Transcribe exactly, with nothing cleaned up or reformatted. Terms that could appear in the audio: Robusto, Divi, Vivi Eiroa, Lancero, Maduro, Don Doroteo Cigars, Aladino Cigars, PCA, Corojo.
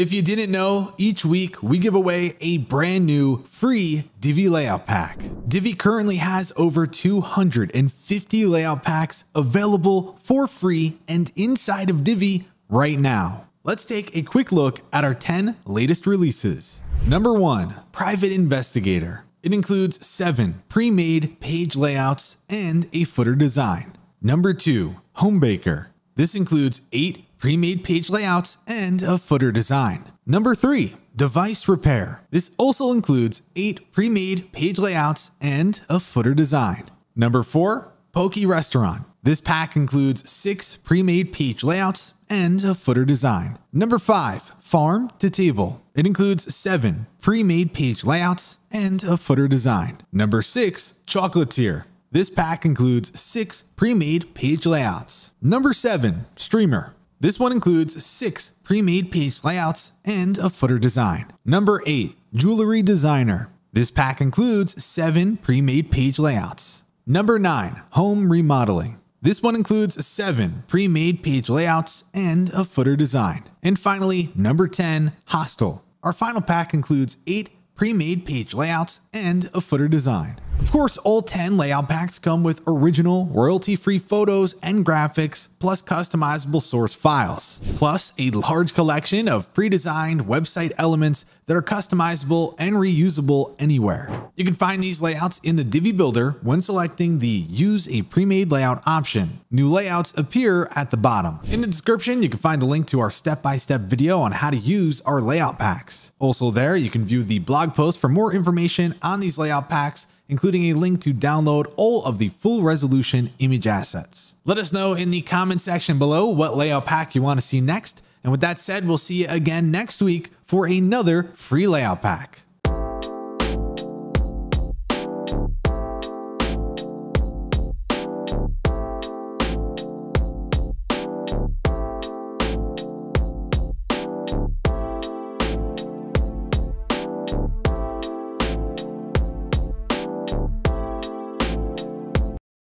If you didn't know, each week we give away a brand new free Divi layout pack. Divi currently has over two hundred fifty layout packs available for free and inside of Divi right now. Let's take a quick look at our ten latest releases. Number one, Private Investigator. It includes seven pre-made page layouts and a footer design. Number two, Homebaker. This includes eight pre-made page layouts and a footer design. Number three, Device Repair. This also includes eight pre-made page layouts and a footer design. Number four, Poke Restaurant. This pack includes six pre-made page layouts and a footer design. Number five, Farm to Table. It includes seven pre-made page layouts and a footer design. Number six, Chocolatier. This pack includes six pre-made page layouts. Number seven, Streamer. This one includes six pre-made page layouts and a footer design. Number eight, Jewelry Designer. This pack includes seven pre-made page layouts. Number nine, Home Remodeling. This one includes seven pre-made page layouts and a footer design. And finally, number ten, Hostel. Our final pack includes eight pre-made page layouts and a footer design. Of course, all ten layout packs come with original, royalty-free photos and graphics, plus customizable source files, plus a large collection of pre-designed website elements that are customizable and reusable anywhere. You can find these layouts in the Divi Builder when selecting the Use a Pre-made Layout option. New layouts appear at the bottom. In the description, you can find the link to our step-by-step video on how to use our layout packs. Also there, you can view the blog post for more information on these layout packs, including a link to download all of the full resolution image assets. Let us know in the comment section below what layout pack you want to see next. And with that said, we'll see you again next week for another free layout pack.